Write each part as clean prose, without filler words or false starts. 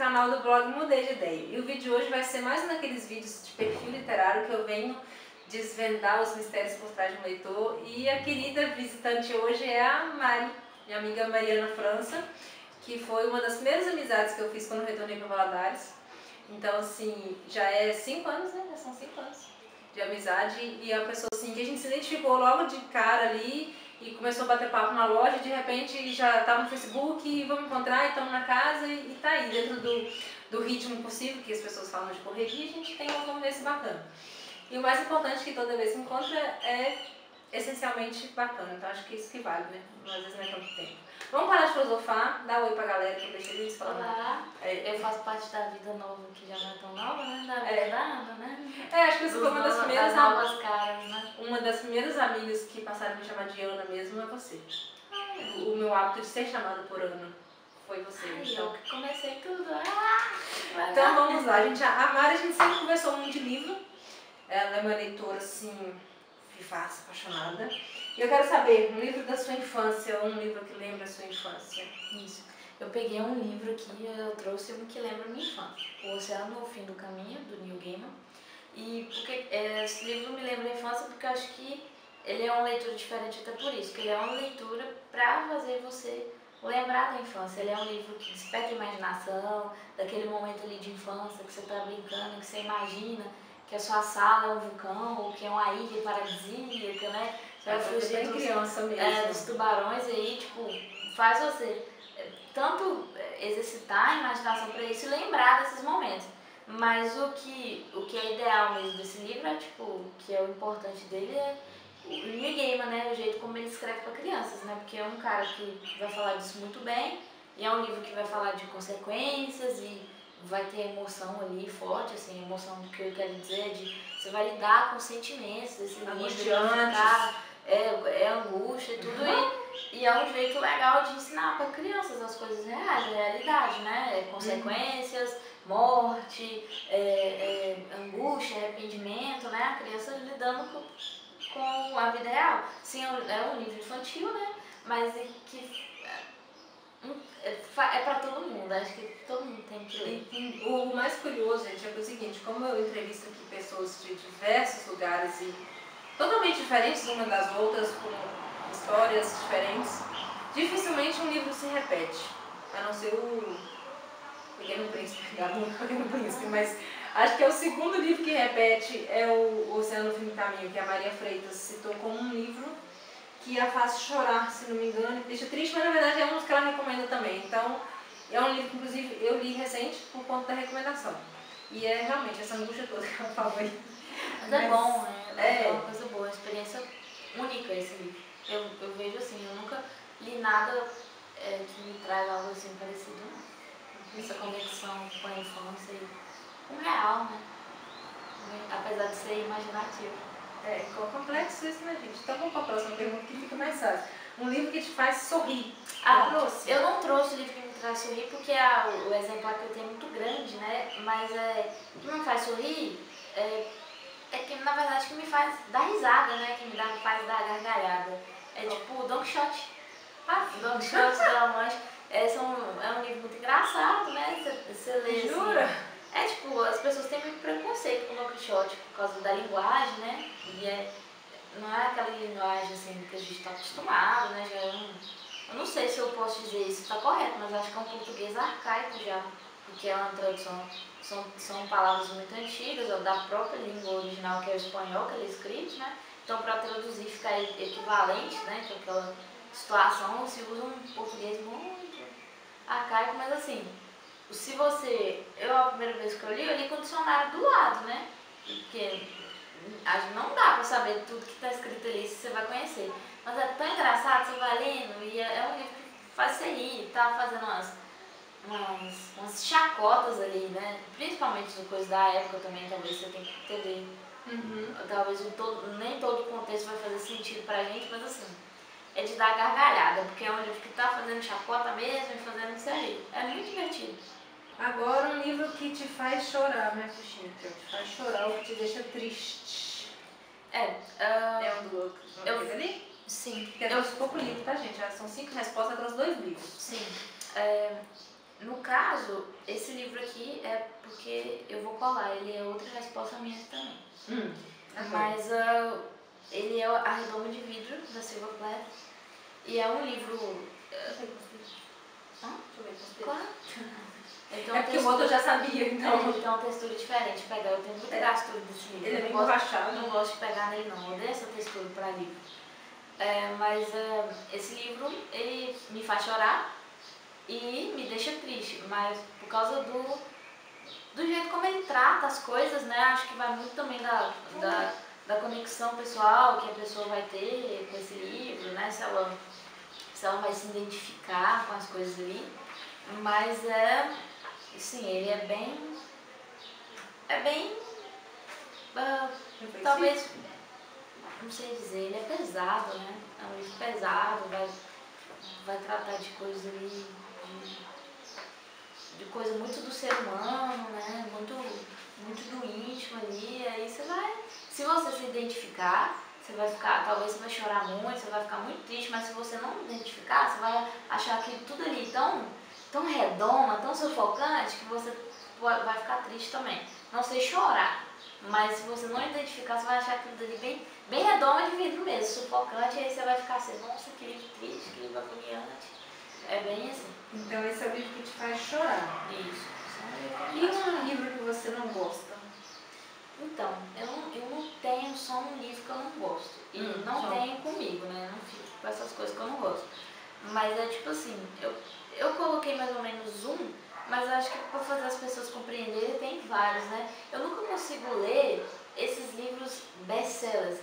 canal do blog Mudei de Ideia. E o vídeo de hoje vai ser mais um daqueles vídeos de perfil literário que eu venho desvendar os mistérios por trás de um leitor. E a querida visitante hoje é a Mari, minha amiga Mariana França, que foi uma das primeiras amizades que eu fiz quando eu retornei para Valadares. Então, assim, já é 5 anos, né? Já são 5 anos de amizade. E a pessoa, assim, que a gente se identificou logo de cara ali e começou a bater papo na loja. De repente já estava no Facebook e vamos encontrar, e estamos na casa e tá aí, dentro do ritmo possível que as pessoas falam de correria, a gente tem um conversa bacana. E o mais importante que toda vez se encontra é essencialmente bacana, então acho que isso que vale, né? Às vezes não é tanto tempo. Vamos parar de filosofar, dá um oi pra galera que eu deixei eles falando. Olá, eu faço parte da vida nova, que já não é tão nova, né? Da vida da Ana, né? É, acho que isso foi uma das primeiras novas caras, né? Uma das primeiras amigas que passaram a me chamar de Ana mesmo é você. Ai. O meu hábito de ser chamada por Ana foi você. Ai, então. Eu que comecei tudo. Ah, então vamos lá, a Mari, a gente sempre conversou muito de livro. Ela é uma leitora, assim, vivaça, apaixonada. E eu quero saber, um livro da sua infância, ou um livro que lembra a sua infância? Isso. Eu peguei um livro aqui, eu trouxe um que lembra a minha infância. O Oceano ao Fim do Caminho, do Neil Gaiman. E porque, esse livro me lembra a infância porque eu acho que ele é uma leitura diferente até por isso. Porque ele é uma leitura para fazer você lembrar da infância. Ele é um livro que desperta a imaginação, daquele momento ali de infância que você tá brincando, que você imagina que a sua sala é um vulcão, ou que é uma ilha paradisíaca, né? Você vai fugir dos tubarões aí, tipo, faz você tanto exercitar a imaginação para isso e lembrar desses momentos. Mas o que é ideal mesmo desse livro, é, tipo, o que é o importante dele é o Neil Gaiman, né? O jeito como ele escreve para crianças, né? Porque é um cara que vai falar disso muito bem, e é um livro que vai falar de consequências e vai ter emoção ali forte, assim, emoção do que eu quero dizer, de você vai lidar com sentimentos, esse angustiar, é angústia, tudo isso. E é um jeito legal de ensinar para crianças as coisas reais, a realidade, né? Consequências, morte, angústia, arrependimento, né? A criança lidando com a vida real. Sim, é um livro infantil, né? Mas é que é pra todo mundo, acho que todo mundo tem que ler. E o mais curioso, gente, é o seguinte, como eu entrevisto aqui pessoas de diversos lugares e totalmente diferentes umas das outras, com histórias diferentes, dificilmente um livro se repete, a não ser o Pequeno Príncipe, mas acho que é o segundo livro que repete, é o Oceano no Fim do Caminho, que a Maria Freitas citou como um livro que a faz chorar, se não me engano, e deixa triste, mas na verdade é um dos que ela recomenda também. Então, é um livro que, inclusive, eu li recente por conta da recomendação. E é realmente essa angústia toda que ela falou aí. Mas é bom, né? É uma coisa boa, uma experiência única esse livro. Eu vejo assim, eu nunca li nada que me traz algo assim parecido, né? Essa conexão com a infância e com o real, né? Apesar de ser imaginativo. É complexo isso, né, gente? Então vamos para a próxima pergunta que fica mais fácil. Um livro que te faz sorrir. Trouxe? Eu não trouxe o livro que me traz sorrir porque o exemplar que eu tenho é muito grande, né? Mas o que me faz sorrir é que, na verdade, que me faz dar risada, né? Que me faz dar gargalhada. É tipo o Dom Quixote. Dom Quixote da Mancha. É um livro muito engraçado, né? Você lê. Jura? Assim, é tipo, as pessoas têm muito preconceito com o Dom Quixote por causa da linguagem, né? E não é aquela linguagem assim que a gente está acostumado, né? Eu não sei se eu posso dizer isso está correto, mas acho que é um português arcaico já, porque é uma tradução, são palavras muito antigas, da própria língua original que é o espanhol, que ele é escrito, né? Então para traduzir ficar equivalente, né? Que aquela situação se usa um português muito arcaico, mas assim. Se você... a primeira vez que eu li com o dicionário do lado, né? Porque não dá pra saber tudo que tá escrito ali, se você vai conhecer. Mas é tão engraçado, você vai lendo, e é um livro que faz você rir, tá fazendo umas chacotas ali, né? Principalmente de coisas da época também, talvez você tenha que entender. Talvez nem todo o contexto vai fazer sentido pra gente, mas assim... é de dar gargalhada, porque é um livro que tá fazendo chacota mesmo e fazendo isso aí. É muito divertido. Agora um livro que te faz chorar, né, Cristina? Que te faz chorar ou que te deixa triste. É um do outro. Eu li? Sim. Porque é pouco livro, tá, gente? São 5 respostas atrás de 2 livros. Sim. No caso, esse livro aqui é porque eu vou colar, ele é outra resposta minha também. Mas ele é A Redoma de Vidro, da Sylvia Plath, e é um livro... Claro. Então, é porque o outro eu já sabia, então. Então, textura diferente, pegar. Eu tenho muita gastura desse livro. Ele é bem borrachado. Não gosto de pegar nele, não. Eu odeio essa textura para livro. Esse livro, ele me faz chorar e me deixa triste, mas por causa do jeito como ele trata as coisas, né? Acho que vai muito também da conexão pessoal que a pessoa vai ter com esse livro, né? Se ela vai se identificar com as coisas ali, mas ele talvez, não sei dizer, ele é pesado, né? É um livro pesado, vai tratar de coisas ali, de coisa muito do ser humano, né? Muito do íntimo ali, aí você vai, se você se identificar, você vai ficar, talvez você vai chorar muito, você vai ficar muito triste, mas se você não identificar, você vai achar que tudo ali tão redoma, tão sufocante, que você vai ficar triste também. Não sei chorar, mas se você não identificar, você vai achar que tudo ali bem redoma de vidro mesmo, sufocante, e aí você vai ficar assim, nossa, que livro triste, que livro agoniante. É bem assim. Então esse é o livro que te faz chorar. Isso. E um livro que você não gosta? Então, eu não tenho só um livro que eu não gosto. E não tenho comigo, né? Não fico com essas coisas que eu não gosto. Mas é tipo assim, eu coloquei mais ou menos um, mas eu acho que para fazer as pessoas compreenderem tem vários, né? Eu nunca consigo ler esses livros best-sellers.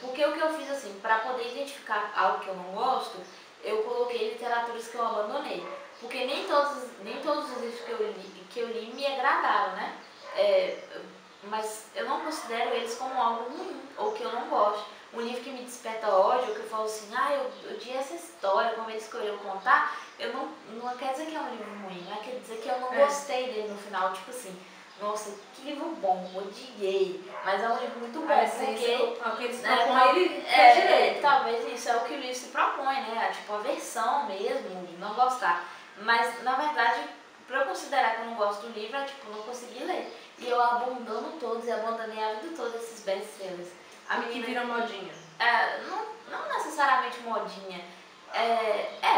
Porque o que eu fiz assim, para poder identificar algo que eu não gosto, eu coloquei literaturas que eu abandonei. Porque nem todos os livros que eu li me agradaram, né? Mas eu não considero eles como algo ruim, ou que eu não gosto. Um livro que me desperta ódio, que eu falo assim, eu odiei essa história, como ele escolheu contar, eu não quer dizer que é um livro ruim, não quer dizer que eu não gostei dele no final, tipo assim, nossa, que livro bom, odiei, mas é um livro muito bom, porque ele se propõe, ele quer direito. Talvez isso é o que o livro se propõe, né, tipo, a versão mesmo, não gostar, mas na verdade, pra eu considerar que eu não gosto do livro, é tipo, não consegui ler. E eu abandono todos e abandonei a vida toda esses best-sellers. A menina virou modinha. Não necessariamente modinha.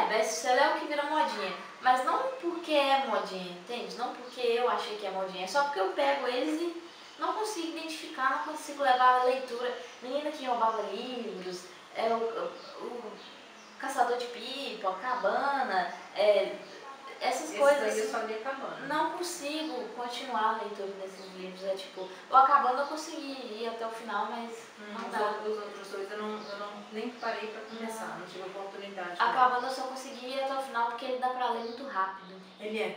Best-seller é o que vira modinha. Mas não porque é modinha, entende? Não porque eu achei que é modinha. É só porque eu pego eles e não consigo identificar, não consigo levar a leitura. Menina que Roubava Livros, o Caçador de Pipa, A Cabana, essas coisas, eu só li A Cabana. Não consigo continuar a leitura desses livros, o A Cabana eu consegui ir até o final, mas não dá. Os outros dois eu nem parei pra começar, não tive oportunidade. A Cabana eu só consegui ir até o final porque ele dá pra ler muito rápido. Ele é?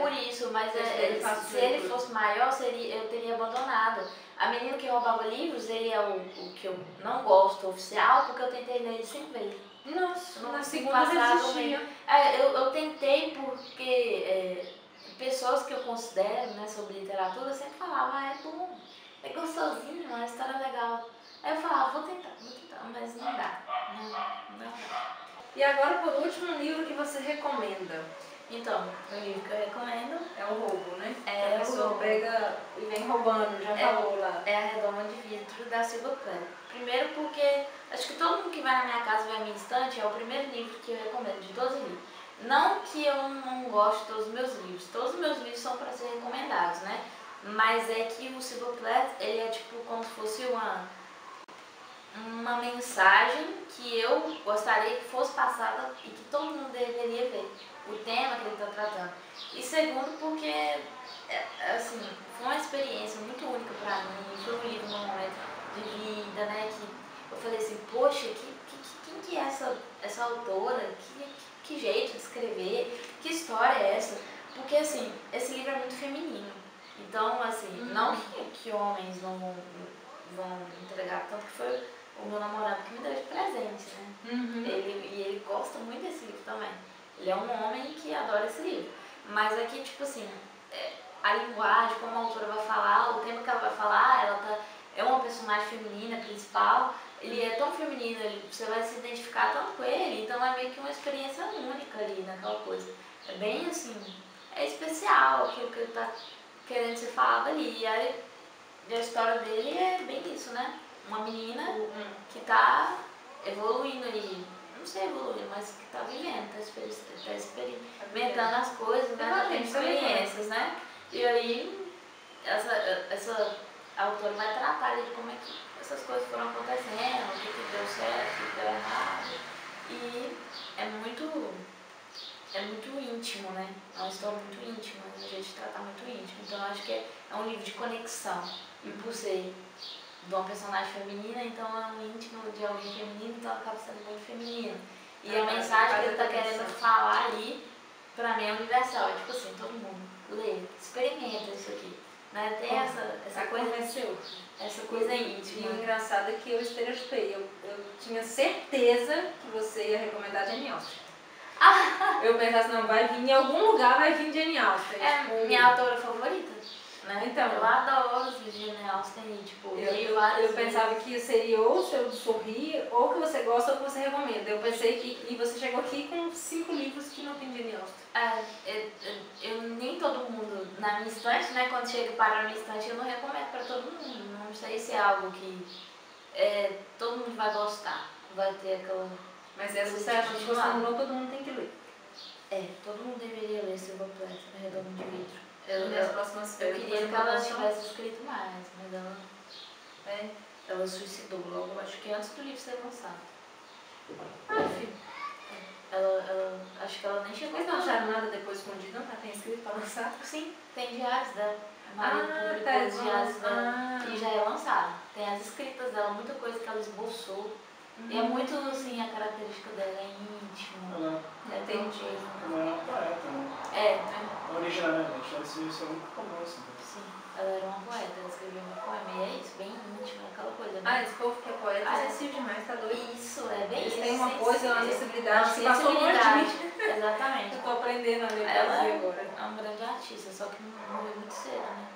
Por isso, mas se ele fosse maior, eu teria abandonado. A Menina que Roubava Livros, ele é o que eu não gosto oficial, porque eu tentei ler ele 5 vezes. Nossa, na segunda resistia. Eu tentei porque pessoas que eu considero, né, sobre literatura sempre falavam, é bom, é gostosinho, é uma história legal. Aí eu falava, vou tentar, mas não dá. Não dá. E agora, por último, um livro que você recomenda. Então, o livro que eu recomendo é O Roubo, né? A pessoa pega e vem roubando, já falou lá. É A Redoma de Vidro, da Sylvia Plath. Primeiro porque acho que todo mundo que vai na minha casa vai à minha estante, é o primeiro livro que eu recomendo de 12 livros. Não que eu não goste de todos os meus livros são para ser recomendados, né? Mas é que o Sylvia Plath, ele é tipo como se fosse uma mensagem que eu gostaria que fosse passada e que todo mundo deveria ver o tema que ele está tratando. E segundo porque, assim, foi uma experiência muito única para mim, foi um livro, um momento de vida, né, que eu falei assim, poxa, quem que é essa autora? Que jeito de escrever? Que história é essa? Porque, assim, esse livro é muito feminino. Então, assim, não que homens não vão entregar, tanto que foi o meu namorado que me deu de presente, né? Ele gosta muito desse livro também. Ele é um homem que adora esse livro. Mas aqui, tipo assim, a linguagem, como a autora vai falar, o tema que ela vai falar, é uma personagem feminina principal, ele é tão feminino, você vai se identificar tanto com ele, então é meio que uma experiência única ali naquela coisa. É bem assim, é especial aquilo que ele tá querendo ser falado ali. E aí, a história dele é bem isso, né? Uma menina que tá evoluindo ali, não sei evoluir, mas que tá vivendo, tá experimentando as coisas, né? Ela tem experiências, né? E aí, essa autora vai tratar de como é que essas coisas foram acontecendo, o que deu certo, o que deu errado. E é muito íntimo, né? É uma história muito íntima, a gente trata muito íntimo. Então, eu acho que é um livro de conexão. E por ser de uma personagem feminina, então é um íntimo de alguém feminino, então acaba sendo muito feminino. E a mensagem que ele tá querendo falar ali, pra mim, é universal. É tipo assim, todo mundo lê, experimenta isso aqui. Né? Tem essa coisa essa coisa íntima. E o engraçado é que eu estereotipei. Eu tinha certeza que você ia recomendar Jane Austen. Eu pensasse, não, vai vir em algum lugar, vai vir Jane Austen. É tipo, minha autora favorita. Né? Então, eu adoro os de Jane Austen. Tipo, eu pensava que seria ou se eu sorrir, ou que você gosta, ou que você recomenda. Eu pensei que... E você chegou aqui com 5 livros que não tem Jane Austen. Eu nem todo mundo, na minha estante, né? Quando chega para a minha estante, eu não recomendo para todo mundo. Não sei se é algo que todo mundo vai gostar. Vai ter aquela... Mas é sucesso, se você não, todo mundo tem que ler. Todo mundo deveria ler Sylvia Plath, A Redoma de Vidro. Eu queria que ela tivesse escrito mais, mas ela suicidou logo, acho que antes do livro ser lançado. Enfim. Acho que ela nem chegou. Mas não acharam nada depois escondido, não? Ela tem escrito para lançar? Sim, tem diários dela. A Maria publicou os diários dela e já é lançado. Tem as escritas dela, muita coisa que ela esboçou. E é muito, assim, a característica dela é íntima. É tendida. Ela era uma poeta, né? Originalmente, isso é muito comum, assim. Sim, ela era uma poeta, ela escreveu um poema, e é isso, bem íntima, aquela coisa. Né? Esse povo que é poeta é sensível demais, tá doido? Isso, é bem isso. Tem uma coisa, uma sensibilidade que passou longe de mim. Exatamente. Eu tô aprendendo a ler Brasil agora. Ela é uma grande artista, só que não morreu muito cedo, né?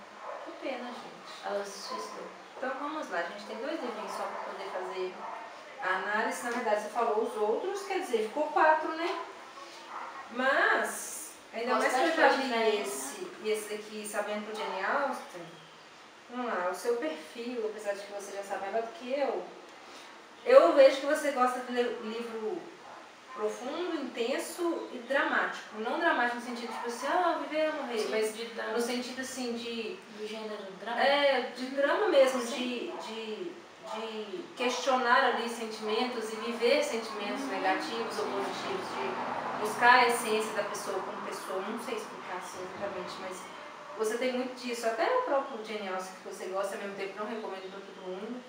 Que pena, gente. Ela se suicidou. Então vamos lá, a gente tem 2 livrinhos só pra poder fazer... A análise, na verdade, você falou os outros, quer dizer, ficou 4, né? Mas, ainda mais que eu já li esse e esse daqui, sabendo que o Jane Austen, vamos lá, o seu perfil, apesar de que você já sabe melhor do que eu vejo que você gosta de livro profundo, intenso e dramático. Não dramático no sentido, tipo assim, viver ou morrer, mas no sentido, assim, de... Do gênero drama? De drama mesmo, de questionar ali sentimentos e viver sentimentos negativos ou positivos, de buscar a essência da pessoa como pessoa, não sei explicar assim exatamente, mas você tem muito disso, até o próprio Jane Austen que você gosta, ao mesmo tempo não recomendo para todo mundo.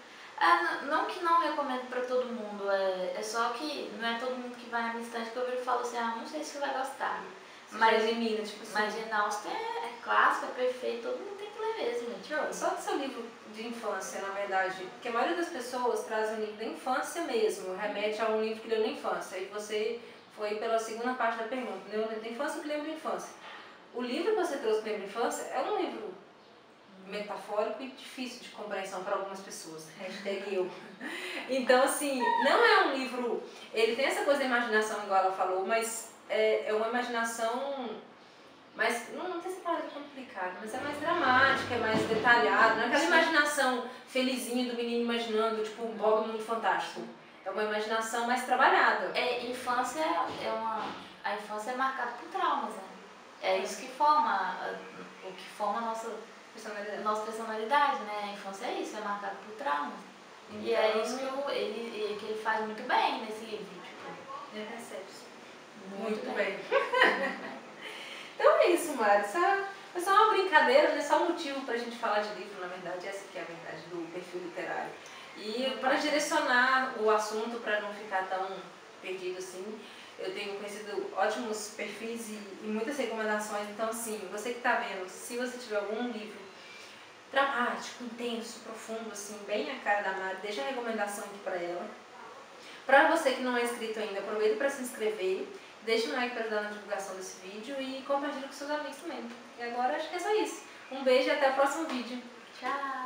Não que não recomendo para todo mundo, é só que não é todo mundo que vai na minha estante que eu viro e falo assim, não sei se vai gostar. Mas Jane Austen é clássico, é perfeito, todo mundo tem que ler mesmo. Só do seu livro de infância, na verdade, porque a maioria das pessoas traz um livro da infância mesmo, remete a um livro que leu na infância, e você foi pela segunda parte da pergunta, leu da infância que lembra da infância. O livro que você trouxe para a infância é um livro metafórico e difícil de compreensão para algumas pessoas, #eu. Então, assim, não é um livro, ele tem essa coisa da imaginação, igual ela falou, mas é uma imaginação... Mas não tem essa palavra complicada, mas é mais dramática, é mais detalhada. Não é aquela imaginação felizinha do menino imaginando, tipo, um Bob no Mundo Fantástico. É uma imaginação mais trabalhada. A infância é marcada por traumas, né? É isso que forma a nossa personalidade. Né? A infância é isso, é marcada por traumas. Então, e é isso que ele faz muito bem nesse livro. Tipo. Ele recebe isso. Muito bem. Então é isso, Mari. É só uma brincadeira, é só um motivo pra gente falar de livro, na verdade. Essa que é a verdade do perfil literário. E para direcionar o assunto, para não ficar tão perdido assim, eu tenho conhecido ótimos perfis e muitas recomendações. Então, assim, você que tá vendo, se você tiver algum livro dramático, intenso, profundo, assim, bem a cara da Mari, deixa a recomendação aqui pra ela. Pra você que não é inscrito ainda, aproveita para se inscrever. Deixa um like para ajudar na divulgação desse vídeo e compartilha com seus amigos também. E agora acho que é só isso. Um beijo e até o próximo vídeo. Tchau!